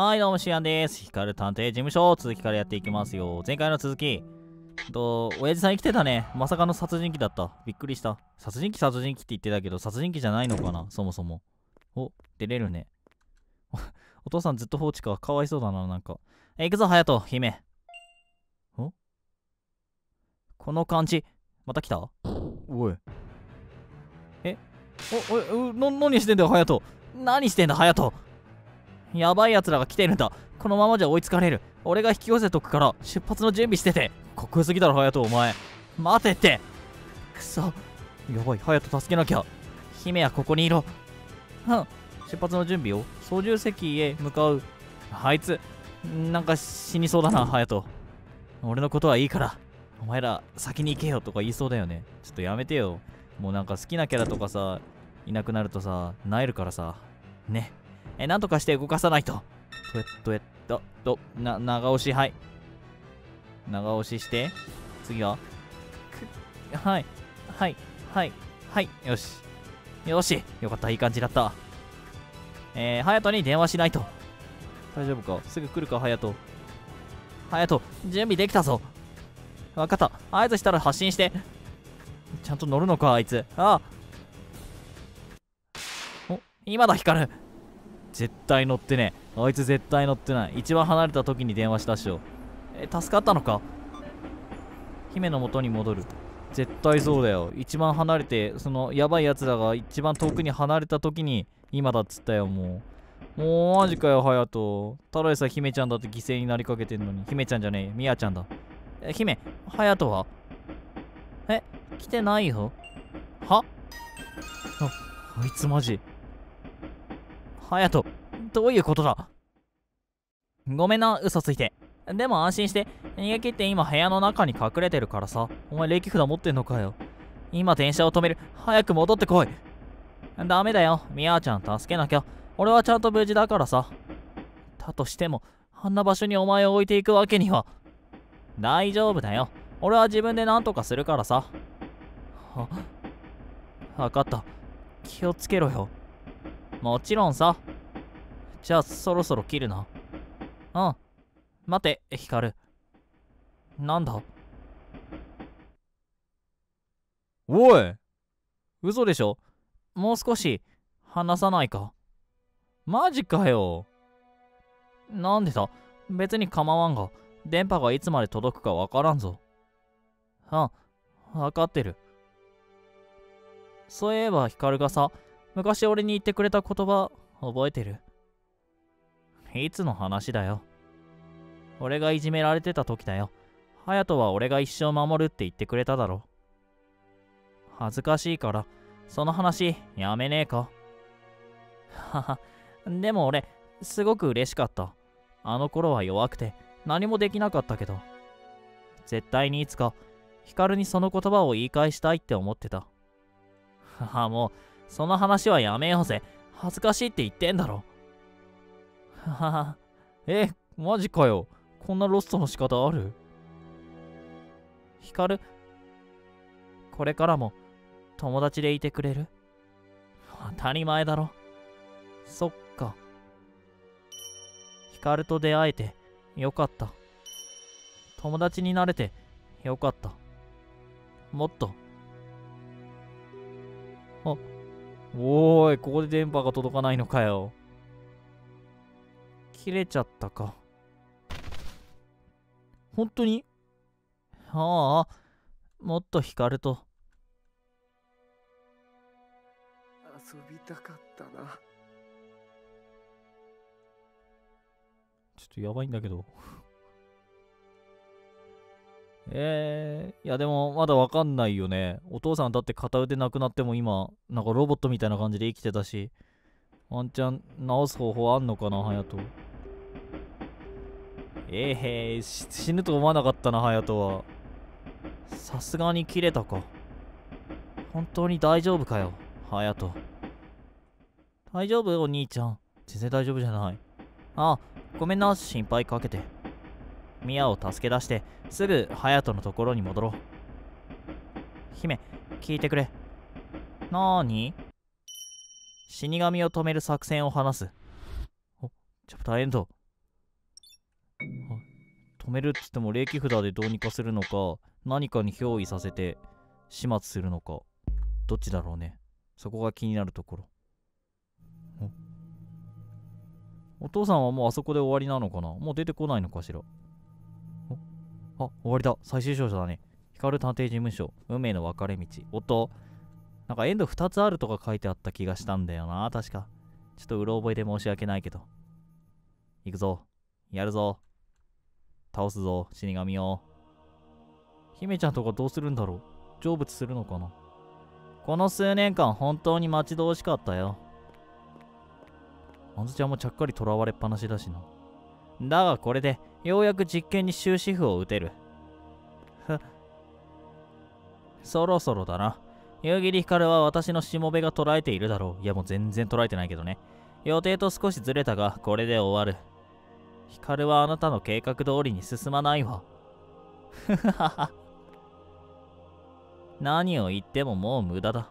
はい、どうも、しあんです。ヒカル探偵事務所、続きからやっていきますよ。前回の続き。親父さん生きてたね。まさかの殺人鬼だった。びっくりした。殺人鬼って言ってたけど、殺人鬼じゃないのかな、そもそも。お、出れるね。お父さんずっと放置か。かわいそうだな、なんか。行くぞ、隼人、姫。お？この感じ。また来た？おい。え？何してんだよ、隼人。何してんだ、隼人。やばい奴らが来てるんだ。このままじゃ追いつかれる。俺が引き寄せとくから出発の準備してて。かっこよすぎだろ、隼人、お前。待てって。くそ。やばい、隼人助けなきゃ。姫はここにいろ。出発の準備を操縦席へ向かう。あいつ、なんか死にそうだな、隼人。俺のことはいいから。お前ら、先に行けよとか言いそうだよね。ちょっとやめてよ。もうなんか好きなキャラとかさ、いなくなるとさ、萎えるからさ。ね。なんとかして動かさないと。長押し、はい。長押しして、次は。はい、はい、はい、はい、よし。よし、よかった、いい感じだった。隼人に電話しないと。大丈夫か、すぐ来るか、隼人。隼人、準備できたぞ。わかった、合図したら発信して。ちゃんと乗るのか、あいつ。ああ。お、今だ、光る。絶対乗ってねえ。あいつ絶対乗ってない。一番離れた時に電話したっしょ。助かったのか？姫の元に戻る。絶対そうだよ。一番離れて、そのやばいやつらが一番遠くに離れた時に今だっつったよ、もう。もうマジかよ、隼人。ただでさ、姫ちゃんだって犠牲になりかけてんのに。姫ちゃんじゃねえ、ミヤちゃんだ。姫、隼人は？来てないよ。は？あいつマジ。隼人、どういうことだ？ごめんな、嘘ついて。でも安心して、逃げ切って今部屋の中に隠れてるからさ。お前、霊気札持ってんのかよ。今、電車を止める。早く戻ってこい。ダメだよ、ミヤちゃん助けなきゃ。俺はちゃんと無事だからさ。だとしても、あんな場所にお前を置いていくわけには。大丈夫だよ。俺は自分で何とかするからさ。わかった。気をつけろよ。もちろんさ。じゃあそろそろ切るな。うん。待て、ヒカル。なんだ？おい！嘘でしょ？もう少し話さないか。マジかよ。なんでだ？別に構わんが、電波がいつまで届くかわからんぞ。うん、わかってる。そういえばヒカルがさ、昔俺に言ってくれた言葉、覚えてる？いつの話だよ。俺がいじめられてた時だよ。隼人は俺が一生守るって言ってくれただろ。恥ずかしいから、その話、やめねえか。はは、でも俺、すごく嬉しかった。あの頃は弱くて、何もできなかったけど。絶対にいつか、光にその言葉を言い返したいって思ってた。はは、もう、その話はやめようぜ。恥ずかしいって言ってんだろ。はは。マジかよ。こんなロストの仕方ある？ヒカル、これからも友達でいてくれる？当たり前だろ。そっか。ヒカルと出会えてよかった。友達になれてよかった。もっと。あっ。おーい、ここで電波が届かないのかよ。切れちゃったか。本当に？ああ、もっと光ると。遊びたかったな。ちょっとやばいんだけど。いやでもまだわかんないよね。お父さんだって片腕なくなっても今、なんかロボットみたいな感じで生きてたし、ワンチャン治す方法あんのかな、隼人。死ぬと思わなかったな、隼人は。さすがに切れたか。本当に大丈夫かよ、隼人。大丈夫お兄ちゃん。全然大丈夫じゃない。あ、ごめんな、心配かけて。ミヤを助け出してすぐ隼人のところに戻ろう。姫、聞いてくれ。なーに？死神を止める作戦を話す。お、ちょっと大変だ。止めるって言っても霊気札でどうにかするのか、何かに憑依させて始末するのか、どっちだろうね。そこが気になるところ。お父さんはもうあそこで終わりなのかな。もう出てこないのかしら。あ、終わりだ。最終章だね。光探偵事務所、運命の分かれ道。音。なんかエンド2つあるとか書いてあった気がしたんだよな、確か。ちょっとうろ覚えで申し訳ないけど。行くぞ。やるぞ。倒すぞ、死神を。姫ちゃんとかどうするんだろう。成仏するのかな。この数年間、本当に待ち遠しかったよ。あずちゃんもちゃっかり囚われっぱなしだしな。だがこれで、ようやく実験に終止符を打てる。そろそろだな。夕霧光は私のしもべが捉えているだろう。いやもう全然捉えてないけどね。予定と少しずれたが、これで終わる。光はあなたの計画通りに進まないわ。ふははは。何を言ってももう無駄だ。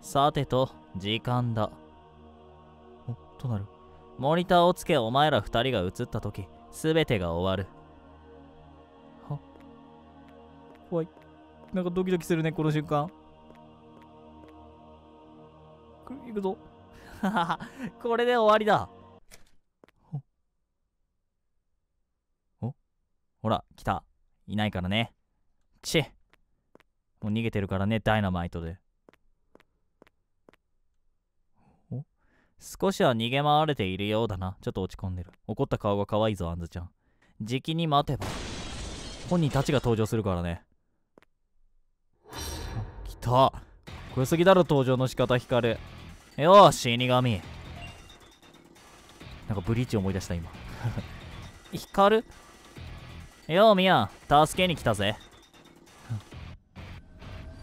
さてと、時間だ。お、となる。モニターをつけ、お前ら2人が映ったとき、すべてが終わる。は？怖い。なんかドキドキするね、この瞬間。行くぞ。ははは、これで終わりだ。ほら、来た。いないからね。チッ。もう逃げてるからね、ダイナマイトで。お？少しは逃げ回れているようだな。ちょっと落ち込んでる。怒った顔が可愛いぞ、あんずちゃん。じきに待てば。本人たちが登場するからね。来た。小杉だろ、登場の仕方、光る。よーし、死神。なんかブリーチ思い出した、今。光る？ようミヤン、助けに来たぜ。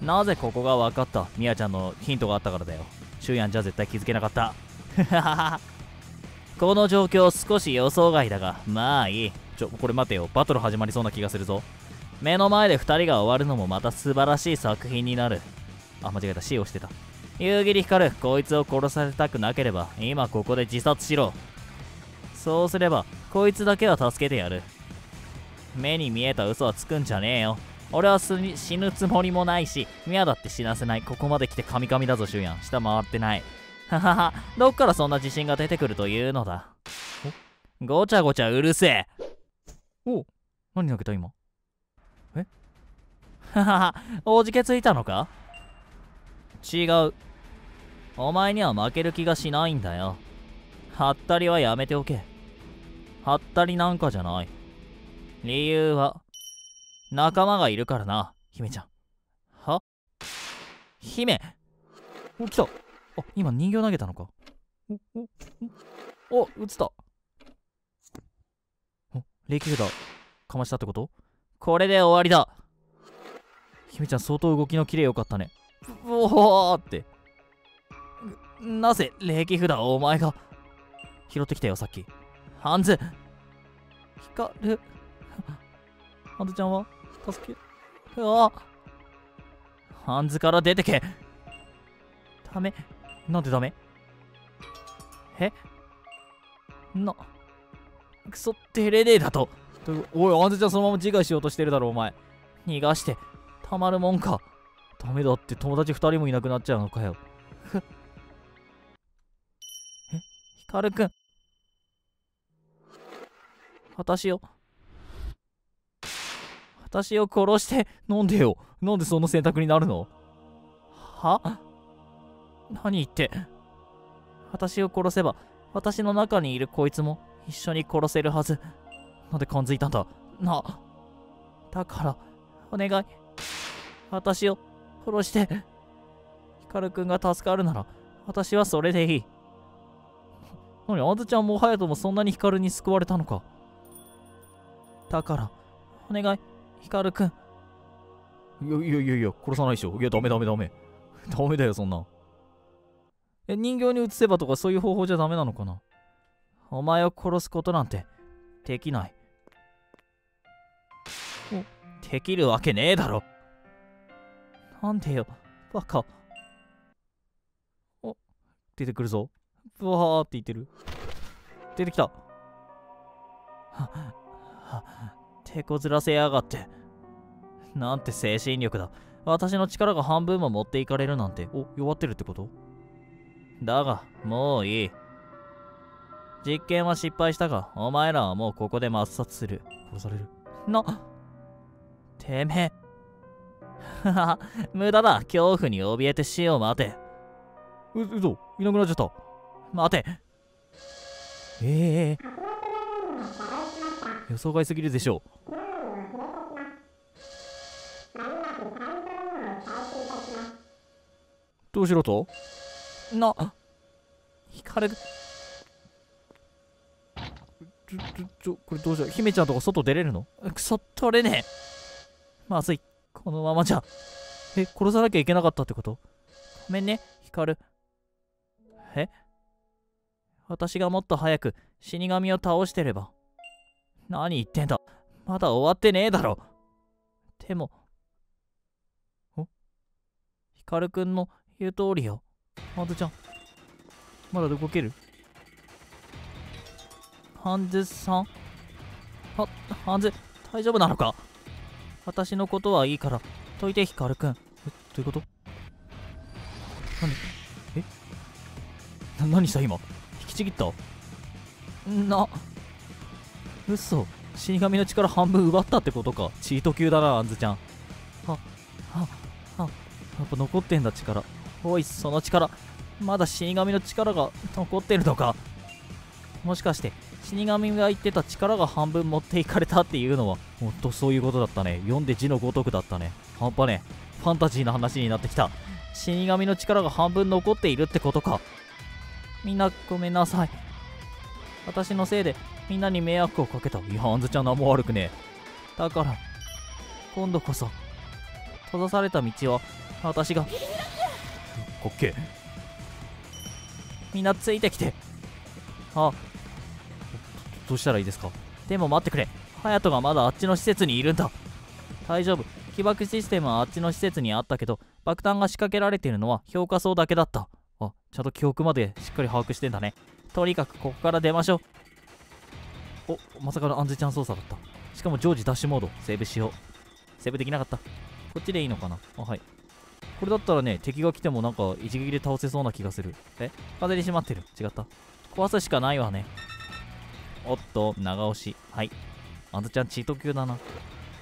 なぜここが分かった？ミヤちゃんのヒントがあったからだよ。シュウヤンじゃ絶対気づけなかった。この状況少し予想外だが、まあいい。これ待てよ。バトル始まりそうな気がするぞ。目の前で2人が終わるのもまた素晴らしい作品になる。あ、間違えた。C をしてた。夕霧光、こいつを殺されたくなければ、今ここで自殺しろ。そうすれば、こいつだけは助けてやる。目に見えた嘘はつくんじゃねえよ。俺は死ぬつもりもないし、ミヤだって死なせない。ここまで来てカミカミだぞ、シュウヤン。下回ってない。ははは、どっからそんな自信が出てくるというのだ。ごちゃごちゃうるせえ。お、何投げた今。え？ははは、おじけついたのか？違う。お前には負ける気がしないんだよ。はったりはやめておけ。はったりなんかじゃない。理由は、仲間がいるからな、姫ちゃん。は？姫！お、来た！あ、今人形投げたのか。お、撃つた。お、霊気札かましたってこと？これで終わりだ。姫ちゃん、相当動きの綺麗よかったね。おおって。なぜ霊気札をお前が拾ってきたよ、さっき。ハンズ！光る。ハンズちゃんは助け。うわ、ハンズから出てけ。ダメ。なんでダメ？え？クソテレレだと。おい、ハンズちゃんそのまま自害しようとしてるだろ、お前。逃がしてたまるもんか。ダメだって、友達2人もいなくなっちゃうのかよ。え？ヒカルくん。私を殺して。なんでよ、なんでその選択になるの？は？何言って。私を殺せば私の中にいるこいつも一緒に殺せるはず。なんで感づいたんだな。だからお願い、私を殺して。光くんが助かるなら私はそれでいい。なに、あずちゃんも隼人もそんなに光に救われたのか。だからお願い、光くん。いや、殺さないでしょ。いや、ダメ。ダメだよ、そんな。え、人形に移せばとかそういう方法じゃダメなのかな。お前を殺すことなんてできない。できるわけねえだろ。なんでよ、バカ。お、出てくるぞ。ブワーって言ってる。出てきた。手こずらせやがって。なんて精神力だ。私の力が半分も持っていかれるなんて。お、弱ってるってこと？だが、もういい。実験は失敗したが、お前らはもうここで抹殺する。殺される。な、てめえ。はは、無駄だ。恐怖に怯えて死を待て。うそ、いなくなっちゃった。待て。予想外すぎるでしょう。どうしろと？な、引かれる。これどうしよう。姫ちゃんとか外出れるの？くそ、取れねえ。まずい。このままじゃ。殺さなきゃいけなかったってこと？ごめんね、ヒカル。私がもっと早く死神を倒してれば。何言ってんだ。まだ終わってねえだろ。でも、ヒカルくんの言う通りよ。マドちゃん、まだ動ける？ハンズさん、ハンズ、大丈夫なのか？私のことはいいから、解いて、ヒカルくん。どういうこと？何した今？引きちぎった？嘘。死神の力半分奪ったってことか。チート級だな、アンズちゃん。やっぱ残ってんだ、力。おい、その力。まだ死神の力が残ってるのか。もしかして、死神が言ってた力が半分持っていかれたっていうのは、ほんとそういうことだったね。読んで字のごとくだったね。半端ねえ。ファンタジーな話になってきた。死神の力が半分残っているってことか。みんなごめんなさい。私のせいでみんなに迷惑をかけた。いや、あんずちゃん何も悪くねえ。だから、今度こそ、閉ざされた道は私が。オッケー。みんなついてきて。どうしたらいいですか？でも待ってくれ。隼人がまだあっちの施設にいるんだ。大丈夫。起爆システムはあっちの施設にあったけど、爆弾が仕掛けられているのは評価層だけだった。ちゃんと記憶までしっかり把握してんだね。とにかくここから出ましょう。まさかの安全ちゃん操作だった。しかも常時ダッシュモード。セーブしよう。セーブできなかった。こっちでいいのかな？はい。これだったらね、敵が来てもなんか一撃で倒せそうな気がする。風で閉まってる。違った。壊すしかないわね。おっと、長押し。はい。安全ちゃんチート級だな。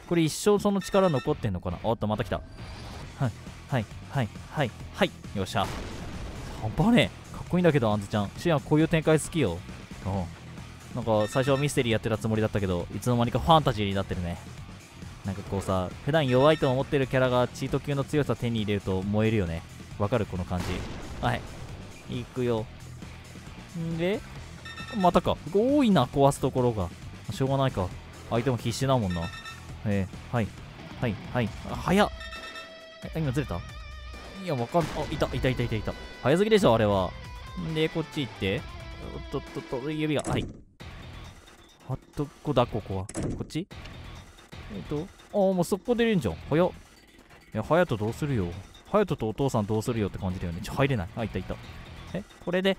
これ一生その力残ってんのかな？おっと、また来た。はい。よっしゃ。半端ねえ。かっこいいんだけど、あんずちゃん。シアン、こういう展開好きよ。なんか、最初はミステリーやってたつもりだったけど、いつの間にかファンタジーになってるね。なんかこうさ、普段弱いと思ってるキャラがチート級の強さ手に入れると燃えるよね。わかる？この感じ。はい。いくよ。んで、またか。多いな、壊すところが。しょうがないか。相手も必死だもんな。早っ。今ずれた？いや、わかんない。いた。早すぎでしょ、あれは。で、こっち行って。おっとっと、指が。はい。あっと、ここは。こっち？もう速攻出れんじゃん。早っ。いや、隼人どうするよ。隼人とお父さんどうするよって感じだよね。入れない。いた。これで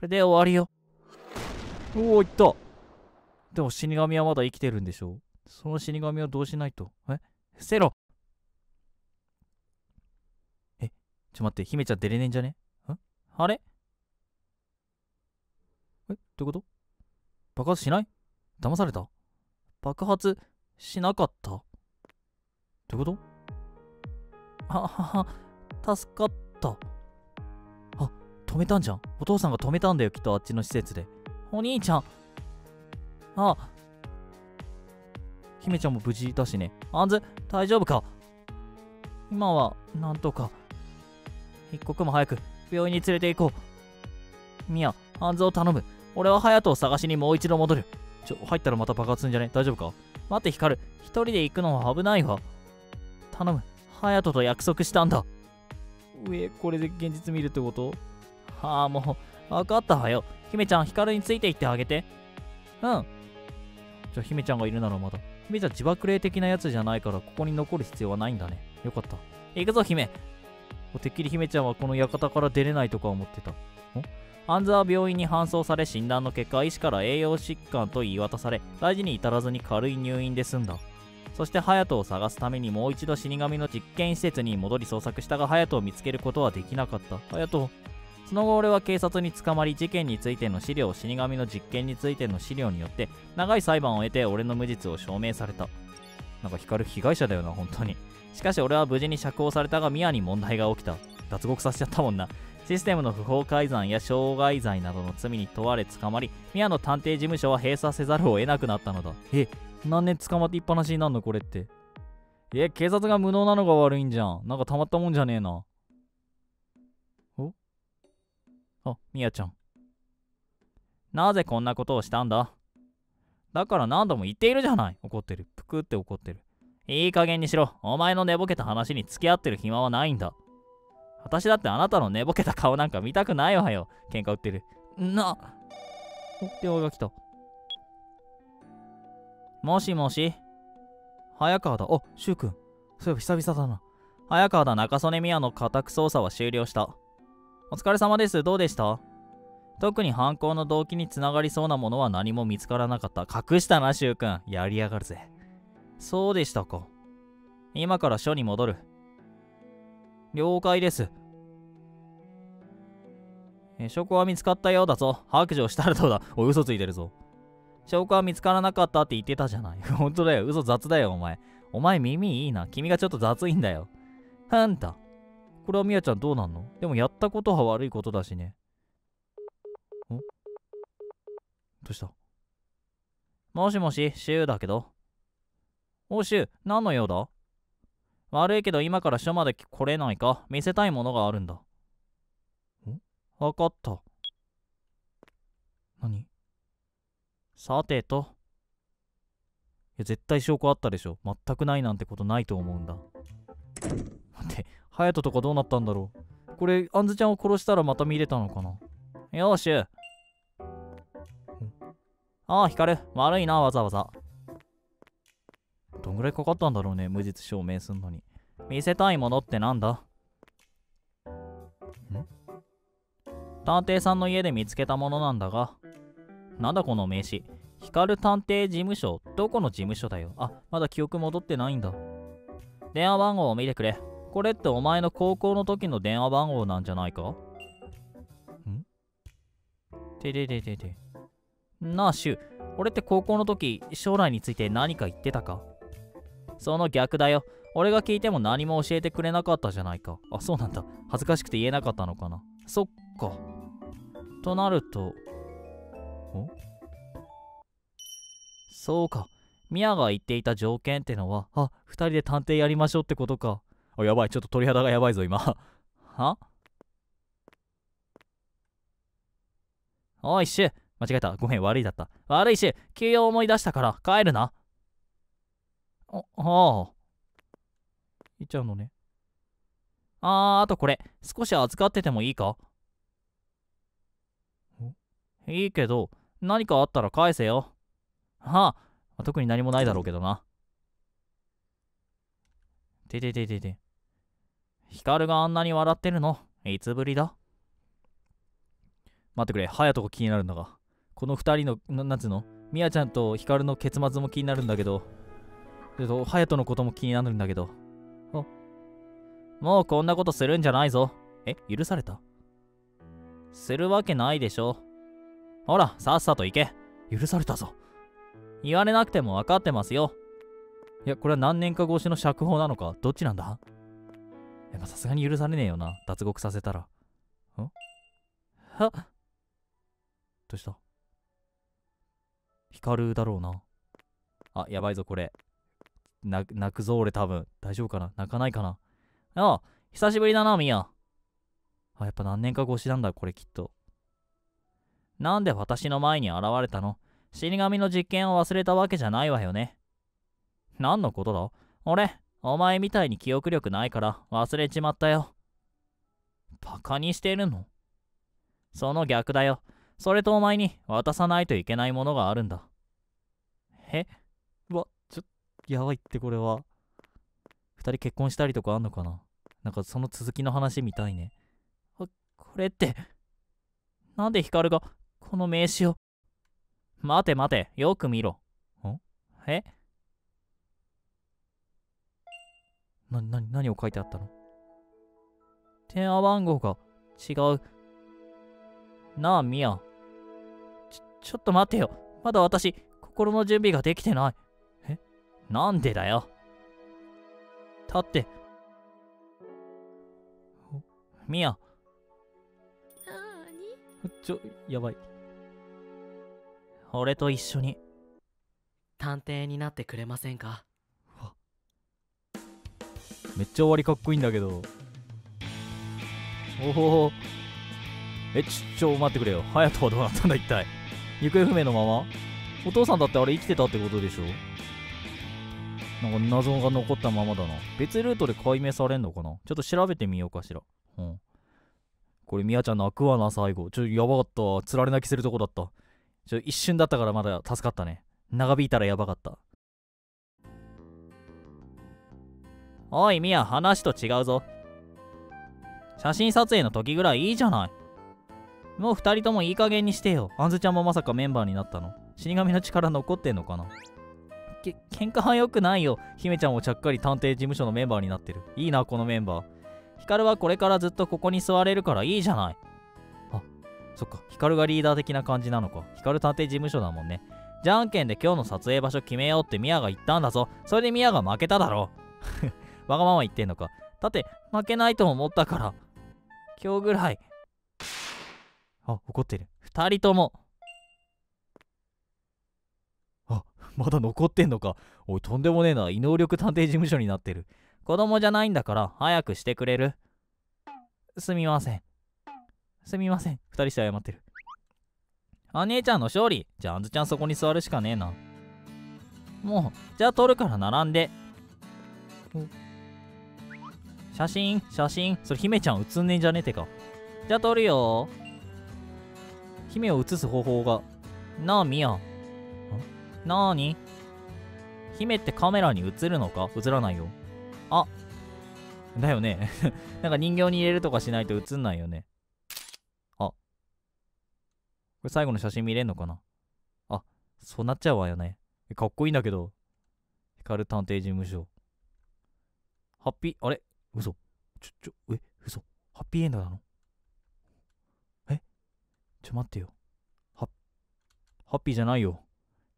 終わりよ。いった。でも死神はまだ生きてるんでしょ？その死神をどうしないと。セロ！ちょ、待って、姫ちゃん出れねえんじゃね？あれ？どういうこと？爆発しない？騙された？爆発しなかった？どういうこと？助かった。止めたんじゃん。お父さんが止めたんだよ、きっとあっちの施設で。お兄ちゃん。姫ちゃんも無事だしね。あんず、大丈夫か？今は、なんとか。一刻も早く病院に連れて行こう。ミヤ、ハンズを頼む。俺は隼人を探しにもう一度戻る。入ったらまた爆発するんじゃね？大丈夫か？待って、ヒカル。一人で行くのは危ないわ。頼む。隼人と約束したんだ。これで現実見るってこと？もう、分かったわよ。姫ちゃん、ヒカルについて行ってあげて。じゃあ、姫ちゃんがいるならまだ。姫ちゃん、自爆霊的なやつじゃないから、ここに残る必要はないんだね。よかった。行くぞ、姫。てっきり姫ちゃんはこの館から出れないとか思ってた。杏は病院に搬送され、診断の結果、医師から栄養疾患と言い渡され、大事に至らずに軽い入院で済んだ。そして隼人を探すためにもう一度死神の実験施設に戻り捜索したが、隼人を見つけることはできなかった。隼人、その後俺は警察に捕まり、事件についての資料、死神の実験についての資料によって長い裁判を経て俺の無実を証明された。なんか光被害者だよな、本当に。しかし俺は無事に釈放されたが、ミアに問題が起きた。脱獄させちゃったもんな。システムの不法改ざんや傷害罪などの罪に問われ捕まり、ミアの探偵事務所は閉鎖せざるを得なくなったのだ。え、何年捕まっていっぱなしになるのこれって。え、警察が無能なのが悪いんじゃん。なんかたまったもんじゃねえな。おあ、ミアちゃん、なぜこんなことをしたんだ。だから何度も言っているじゃない。怒ってる。ぷくって怒ってる。いい加減にしろ。お前の寝ぼけた話に付き合ってる暇はないんだ。私だってあなたの寝ぼけた顔なんか見たくないわよ。喧嘩売ってるな。お、電話が来た。もしもし、早川だ。あ、シュウ君。そういえば久々だな。早川だ、中曽根宮の家宅捜査は終了した。お疲れ様です。どうでした？特に犯行の動機につながりそうなものは何も見つからなかった。隠したな、シュウ君。やりやがるぜ。そうでしたか。今から署に戻る。了解です。証拠は見つかったようだぞ。白状したらどうだ。おい、嘘ついてるぞ。証拠は見つからなかったって言ってたじゃない。本当だよ。嘘雑だよ、お前。お前耳いいな。君がちょっと雑いんだよ。あんた。これはみやちゃんどうなんの？でもやったことは悪いことだしね。ん？どうした？もしもし、シュウだけど。お、シュウ、何の用だ？悪いけど今から署まで来れないか？見せたいものがあるんだ。ん？わかった。何？さてと。いや、絶対証拠あったでしょ。全くないなんてことないと思うんだ。待って、隼人とかどうなったんだろう。これ、杏ちゃんを殺したらまた見れたのかな。よーしゅう。ああ、光る。悪いな、わざわざ。どんぐらいかかったんだろうね、無実証明すんのに。見せたいものってなんだ？探偵さんの家で見つけたものなんだが。なんだこの名刺。光探偵事務所。どこの事務所だよ。あ、まだ記憶戻ってないんだ。電話番号を見てくれ。これってお前の高校の時の電話番号なんじゃないか？ん？ててててて。なあ、シュウ。俺って高校の時、将来について何か言ってたか？その逆だよ。俺が聞いても何も教えてくれなかったじゃないか。あ、そうなんだ。恥ずかしくて言えなかったのかな。そっか。となると、そうか。ミアが言っていた条件ってのは、あ、2人で探偵やりましょうってことか。あ、やばい。ちょっと鳥肌がやばいぞ、今。は？おい、シュウ。間違えた。ごめん、悪いだった。悪い、シュウ。急用思い出したから、帰るな。ああ。行っちゃうのね。あとこれ、少し預かっててもいいか？いいけど、何かあったら返せよ。はあ、特に何もないだろうけどな。ててててて。光があんなに笑ってるの、いつぶりだ？待ってくれ、隼人が気になるんだが。この二人の、なんつうの？みやちゃんと光の結末も気になるんだけど、隼人のことも気になるんだけど。あ、もうこんなことするんじゃないぞ。え、許された？するわけないでしょ。ほら、さっさと行け。許されたぞ。言われなくても分かってますよ。いや、これは何年か越しの釈放なのか、どっちなんだ？やっぱさすがに許されねえよな、脱獄させたら。ん？はっ。どうした？光だろうな。あ、やばいぞ、これ。泣くぞ、俺多分。大丈夫かな？泣かないかな？ああ、久しぶりだな、ミヤ。あ、やっぱ何年か越しなんだ、これきっと。なんで私の前に現れたの？死神の実験を忘れたわけじゃないわよね。何のことだ？俺、お前みたいに記憶力ないから忘れちまったよ。バカにしてるの？その逆だよ。それとお前に渡さないといけないものがあるんだ。え？うわ、やばいって、これは。二人結婚したりとかあんのかな？なんかその続きの話みたいね。あ、これって、なんでヒカルがこの名刺を。待て待て、よく見ろ。ん？え？何を書いてあったの？電話番号が違う。なあ、ミヤ。ちょっと待てよ。まだ私、心の準備ができてない。え？なんでだよ。だって。ミヤ。やばい。俺と一緒に探偵になってくれませんか？めっちゃ終わりかっこいいんだけど。おお。待ってくれよ。隼人はどうなったんだ一体。行方不明のまま？お父さんだってあれ生きてたってことでしょ？なんか謎が残ったままだな。別ルートで解明されんのかな？ちょっと調べてみようかしら。うん。これ、ミヤちゃん泣くわな、最後。ちょ、やばかった。つられ泣きするとこだった。ちょ、一瞬だったからまだ助かったね。長引いたらやばかった。おい、ミヤ、話と違うぞ。写真撮影の時ぐらいいいじゃない。もう二人ともいい加減にしてよ。あんずちゃんもまさかメンバーになったの。死神の力残ってんのかな。喧嘩は良くないよ。姫ちゃんもちゃっかり探偵事務所のメンバーになってる。いいな、このメンバー。ヒカルはこれからずっとここに座れるからいいじゃない。あ、そっか。ヒカルがリーダー的な感じなのか。ヒカル探偵事務所だもんね。じゃんけんで今日の撮影場所決めようってミヤが言ったんだぞ。それでミヤが負けただろ。わがまま言ってんのか。だって負けないと思ったから。今日ぐらい。あ、怒ってる。二人とも。あ、まだ残ってんのか。おい、とんでもねえな。異能力探偵事務所になってる。子供じゃないんだから早くしてくれる？すみません。すみません。二人して謝ってる。あ、姉ちゃんの勝利。じゃあ、あんずちゃんそこに座るしかねえな。もう、じゃあ撮るから並んで。写真、写真。それ、姫ちゃん写んねえんじゃねえてか。じゃあ撮るよ。姫を写す方法が。なあ、ミヤ。なーに？姫ってカメラに写るのか？写らないよ。あ、だよね。なんか人形に入れるとかしないと映んないよね。あ、これ最後の写真見れんのかな。あ、そうなっちゃうわよね。かっこいいんだけど。ヒカル探偵事務所。ハッピー、あれ嘘。嘘。ハッピーエンドなの？え？待ってよ。ハッピーじゃないよ。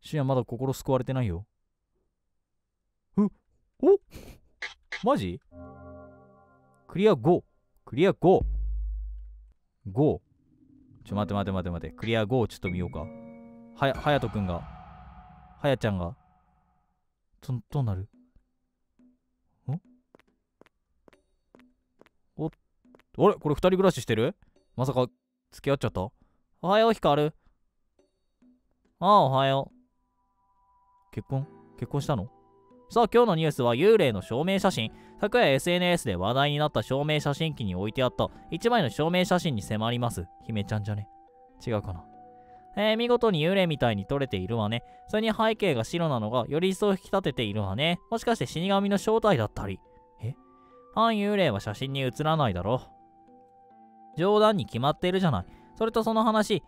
シアまだ心救われてないよ。おマジ？クリア5。クリア5。5。ちょ、待て。クリア5をちょっと見ようか。隼人くんが。隼ちゃんが。どうなる？ん？お、あれ？これ二人暮らししてる？まさか、付き合っちゃった？おはよう、ヒカル。ああ、おはよう。結婚したの？さあ、今日のニュースは幽霊の証明写真。昨夜 SNS で話題になった証明写真機に置いてあった1枚の証明写真に迫ります。姫ちゃんじゃね？違うかな。見事に幽霊みたいに撮れているわね。それに背景が白なのがより一層引き立てているわね。もしかして死神の正体だったり。え？反幽霊は写真に写らないだろう。冗談に決まっているじゃない。それとその話。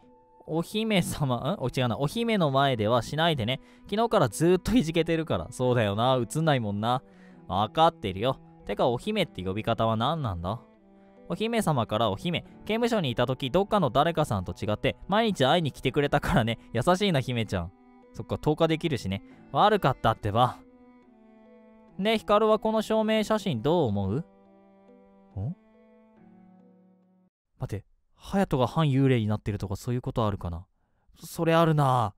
お姫様、違うな。お姫の前ではしないでね。昨日からずーっといじけてるから。そうだよな。映んないもんな。わかってるよ。てか、お姫って呼び方は何なんだ？お姫様からお姫。刑務所にいた時、どっかの誰かさんと違って、毎日会いに来てくれたからね。優しいな、姫ちゃん。そっか、投下できるしね。悪かったってば。ね、ヒカルはこの証明写真どう思う？ん？待って。隼人が反幽霊になってるとかそういうことあるかな。それあるな。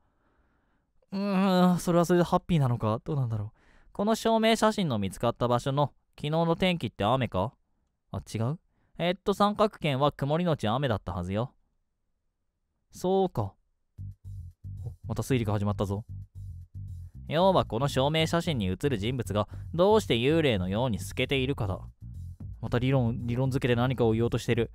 それはそれでハッピーなのかどうなんだろう。この証明写真の見つかった場所の昨日の天気って雨か？あ、違う？三角圏は曇りのち雨だったはずよ。そうか。また推理が始まったぞ。要はこの証明写真に写る人物がどうして幽霊のように透けているかだ。また理論付けで何かを言おうとしてる。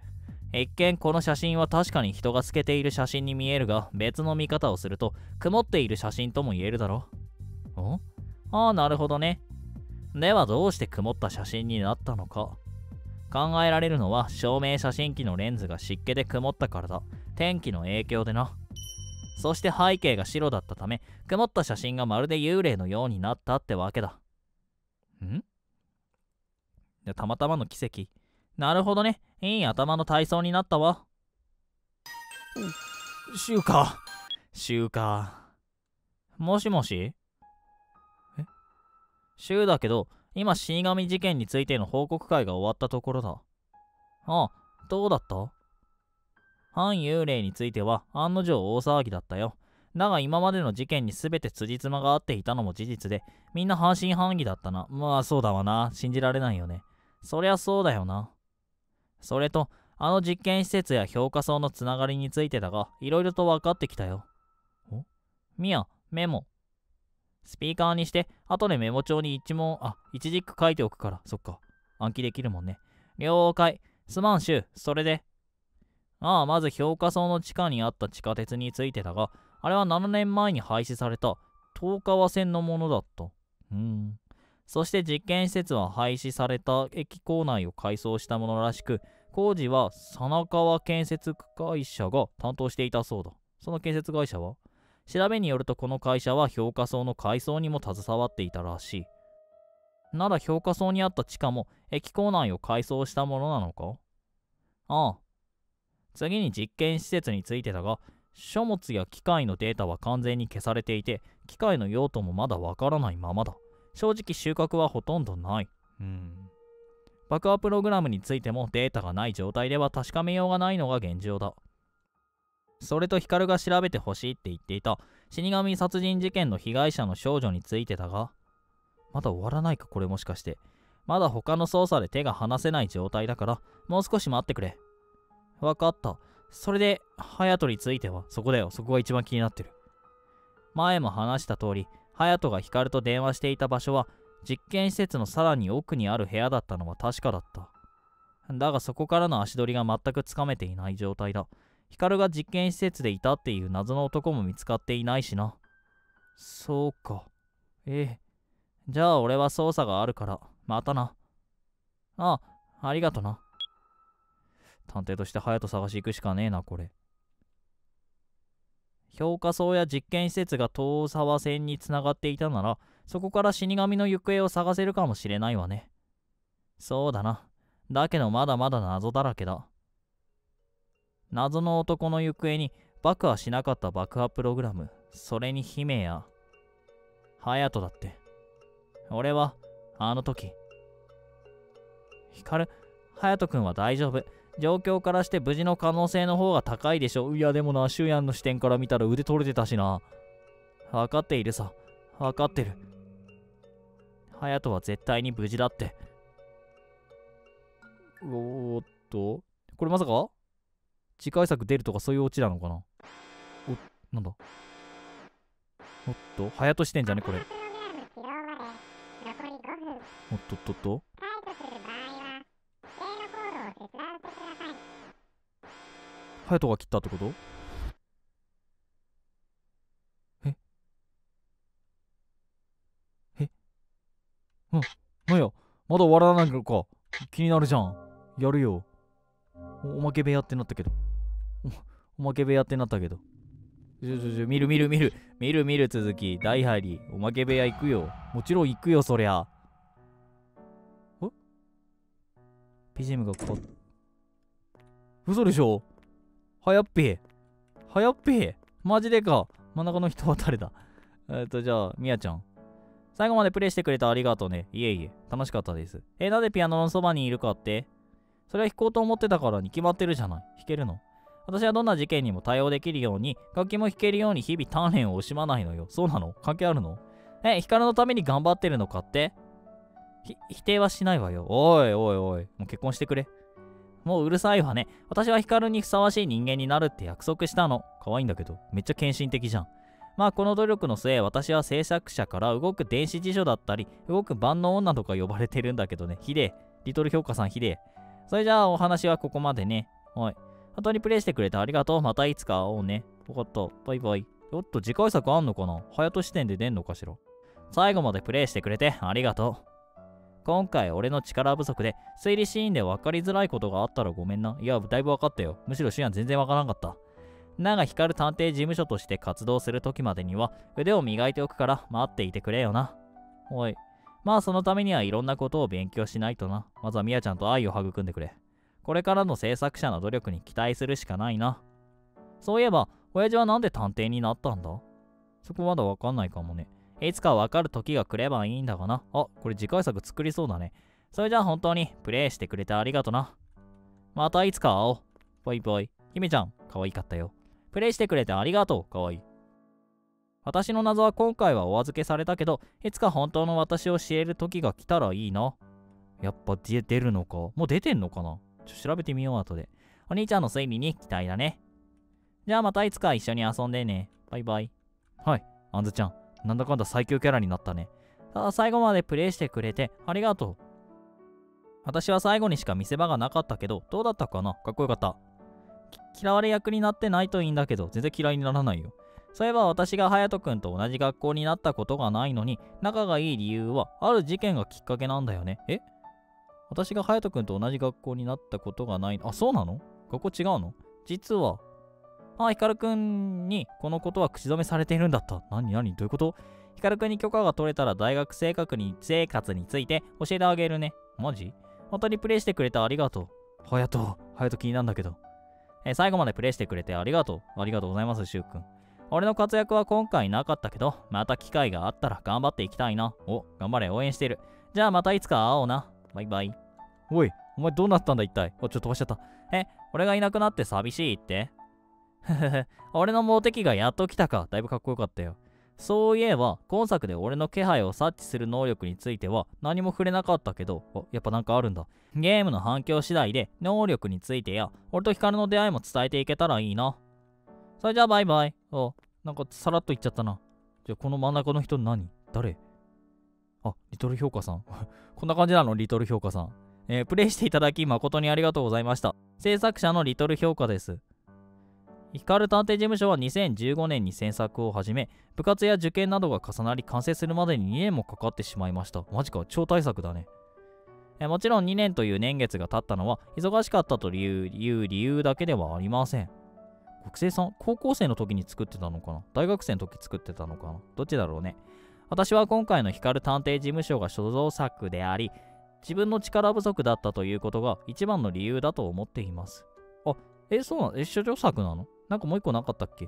一見この写真は確かに人が透けている写真に見えるが、別の見方をすると曇っている写真とも言えるだろう。ん？ああ、なるほどね。ではどうして曇った写真になったのか。考えられるのは証明写真機のレンズが湿気で曇ったからだ。天気の影響でな。そして背景が白だったため、曇った写真がまるで幽霊のようになったってわけだ。ん？たまたまの奇跡。なるほどね。いい頭の体操になったわ。シュウカ。シュウカ。もしもし？え？シュウだけど、今死神事件についての報告会が終わったところだ。ああ、どうだった？反幽霊については案の定大騒ぎだったよ。だが今までの事件に全て辻褄が合っていたのも事実で、みんな半信半疑だったな。まあそうだわな。信じられないよね。そりゃそうだよな。それと、あの実験施設や評価層のつながりについてだが、いろいろと分かってきたよ。お？ミヤ、メモ。スピーカーにして、後でメモ帳に一軸書いておくから。そっか。暗記できるもんね。了解。すまん、シュウ。それで。ああ、まず評価層の地下にあった地下鉄についてだが、あれは7年前に廃止された東川線のものだった。そして実験施設は廃止された駅構内を改装したものらしく、工事は真川建設会社が担当していたそうだ。その建設会社は？調べによるとこの会社は評価層の改装にも携わっていたらしい。なら評価層にあった地下も駅構内を改装したものなのか？ああ。次に実験施設についてだが、書物や機械のデータは完全に消されていて、機械の用途もまだわからないままだ。正直収穫はほとんどない。爆破プログラムについてもデータがない状態では確かめようがないのが現状だ。それとヒカルが調べてほしいって言っていた死神殺人事件の被害者の少女についてだが、まだ終わらないかこれもしかして。まだ他の捜査で手が離せない状態だから、もう少し待ってくれ。わかった。それで、隼人については、そこだよ。そこが一番気になってる。前も話した通り、隼人がヒカルと電話していた場所は、実験施設のさらに奥にある部屋だったのは確かだった。だがそこからの足取りが全くつかめていない状態だ。ヒカルが実験施設でいたっていう謎の男も見つかっていないしな。そうか。ええ。じゃあ俺は捜査があるから、またな。ああ、ありがとな。探偵として隼人探し行くしかねえな、これ。評価層や実験施設が東沢線につながっていたなら、そこから死神の行方を探せるかもしれないわね。そうだな。だけどまだまだ謎だらけだ。謎の男の行方に爆破しなかった爆破プログラム、それに姫や隼人だって。俺は、あの時。ヒカル、隼人君は大丈夫。状況からして無事の可能性の方が高いでしょ。いやでもな、シュウヤンの視点から見たら腕取れてたしな。分かっているさ。分かってる。隼人は絶対に無事だって。おーっと。これまさか次回作出るとかそういうオチなのかな。お、なんだ。おっと、隼人視点じゃねこれ。おっとっとっと。隼人が切ったってこと？え？なんや、まだ終わらないのか。気になるじゃん。やるよ。おまけ部屋ってなったけど。おまけ部屋ってなったけど。見る続き。大入り。おまけ部屋行くよ。もちろん行くよ、そりゃ。え？ BGM が変わった。嘘でしょ？はやっぴーマジでか。真ん中の人は誰だ？じゃあ、みやちゃん。最後までプレイしてくれてありがとうね。いえいえ、楽しかったです。なんでピアノのそばにいるかって？それは弾こうと思ってたからに決まってるじゃない。弾けるの？私はどんな事件にも対応できるように、楽器も弾けるように日々鍛錬を惜しまないのよ。そうなの？関係あるの？ヒカルのために頑張ってるのかって？否定はしないわよ。おいおいおい。もう結婚してくれ。もううるさいわね。私はヒカルにふさわしい人間になるって約束したの。可愛いんだけど、めっちゃ献身的じゃん。まあこの努力の末、私は制作者から動く電子辞書だったり、動く万能女とか呼ばれてるんだけどね。ひでえ。リトル評価さんひでえ。それじゃあお話はここまでね。はい。本当にプレイしてくれてありがとう。またいつか会おうね。よかった。バイバイ。おっと、次回作あんのかな？隼人視点で出んのかしら。最後までプレイしてくれてありがとう。今回俺の力不足で推理シーンで分かりづらいことがあったらごめんな。いや、だいぶ分かったよ。むしろシュウヤン全然分からなかった。長光る探偵事務所として活動する時までには腕を磨いておくから待っていてくれよな。おい。まあそのためにはいろんなことを勉強しないとな。まずはミヤちゃんと愛を育んでくれ。これからの制作者の努力に期待するしかないな。そういえば、親父はなんで探偵になったんだ？そこまだわかんないかもね。いつかわかる時が来ればいいんだがな。あ、これ次回作作りそうだね。それじゃあ本当にプレイしてくれてありがとな。またいつか会おう。バイバイ。姫ちゃん、可愛かったよ。プレイしてくれてありがとう。可愛い。私の謎は今回はお預けされたけど、いつか本当の私を知れる時が来たらいいな。やっぱ出るのか。もう出てんのかな。ちょっと調べてみよう後で。お兄ちゃんの推理に期待だね。じゃあまたいつか一緒に遊んでね。バイバイ。はい、あんずちゃん。なんだかんだ最強キャラになったね。さあ最後までプレイしてくれてありがとう。私は最後にしか見せ場がなかったけど、どうだったかな？かっこよかった。嫌われ役になってないといいんだけど、全然嫌いにならないよ。そういえば私が隼人くんと同じ学校になったことがないのに、仲がいい理由はある事件がきっかけなんだよね。え？私が隼人くんと同じ学校になったことがない。あ、そうなの？学校違うの？実は、あ、光くんにこのことは口止めされているんだった。何どういうこと？光くんに許可が取れたら大学生活について教えてあげるね。マジ？本当にプレイしてくれてありがとう。隼人気になるんだけど。最後までプレイしてくれてありがとう。ありがとうございます、シュウ君。俺の活躍は今回なかったけど、また機会があったら頑張っていきたいな。お、頑張れ、応援してる。じゃあまたいつか会おうな。バイバイ。おい、お前どうなったんだ一体。あ、ちょっと飛ばしちゃった。俺がいなくなって寂しいって俺のモテ期がやっと来たか。だいぶかっこよかったよ。そういえば、今作で俺の気配を察知する能力については何も触れなかったけど、やっぱなんかあるんだ。ゲームの反響次第で能力についてや、俺とヒカルの出会いも伝えていけたらいいな。それじゃあバイバイ。あ、なんかさらっと言っちゃったな。じゃあこの真ん中の人何？誰？あ、リトル評価さん。こんな感じなの、リトル評価さん。プレイしていただき誠にありがとうございました。制作者のリトル評価です。光る探偵事務所は2015年に制作を始め、部活や受験などが重なり完成するまでに2年もかかってしまいました。マジか、超大作だね。もちろん2年という年月が経ったのは、忙しかったという理由だけではありません。学生さん、高校生の時に作ってたのかな？大学生の時作ってたのかな？どっちだろうね。私は今回の光る探偵事務所が所蔵作であり、自分の力不足だったということが一番の理由だと思っています。あ、そうなの？所蔵作なの？なんかもう一個なかったっけ？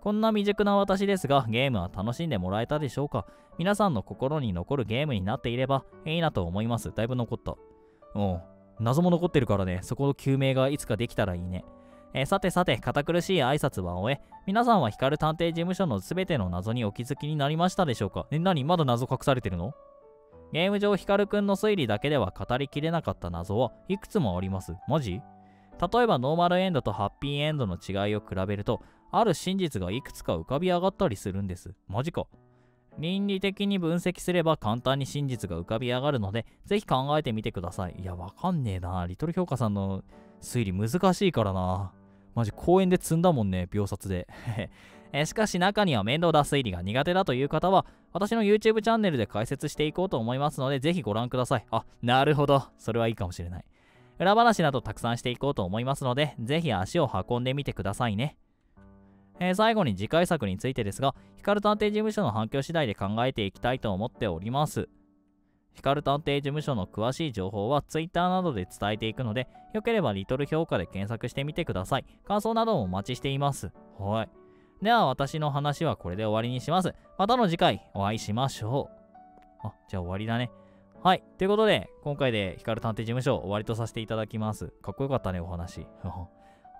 こんな未熟な私ですが、ゲームは楽しんでもらえたでしょうか？皆さんの心に残るゲームになっていればいいなと思います。だいぶ残った。うん。謎も残ってるからね。そこの究明がいつかできたらいいね。さてさて、堅苦しい挨拶は終え、皆さんは光る探偵事務所の全ての謎にお気づきになりましたでしょうか？何？まだ謎隠されてるの？ゲーム上、光くんの推理だけでは語りきれなかった謎はいくつもあります。マジ？例えばノーマルエンドとハッピーエンドの違いを比べると、ある真実がいくつか浮かび上がったりするんです。マジか。倫理的に分析すれば簡単に真実が浮かび上がるので、ぜひ考えてみてください。いや、わかんねえな。リトル評価さんの推理難しいからな。マジ公園で積んだもんね、秒殺で。しかし中には面倒な推理が苦手だという方は、私の YouTube チャンネルで解説していこうと思いますので、ぜひご覧ください。あ、なるほど。それはいいかもしれない。裏話などたくさんしていこうと思いますので、ぜひ足を運んでみてくださいね。最後に次回作についてですが、光探偵事務所の反響次第で考えていきたいと思っております。光探偵事務所の詳しい情報は Twitter などで伝えていくので、よければリトル評価で検索してみてください。感想などもお待ちしています。はい。では私の話はこれで終わりにします。またの次回お会いしましょう。あ、じゃあ終わりだね。はい。ということで、今回で光る探偵事務所を終わりとさせていただきます。かっこよかったね、お話。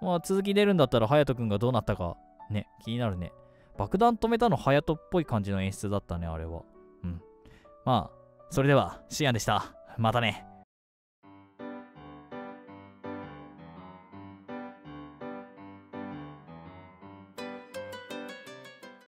まあ、続き出るんだったら、隼人くんがどうなったか、ね、気になるね。爆弾止めたの隼人っぽい感じの演出だったね、あれは。うん。まあ、それでは、シアンでした。またね。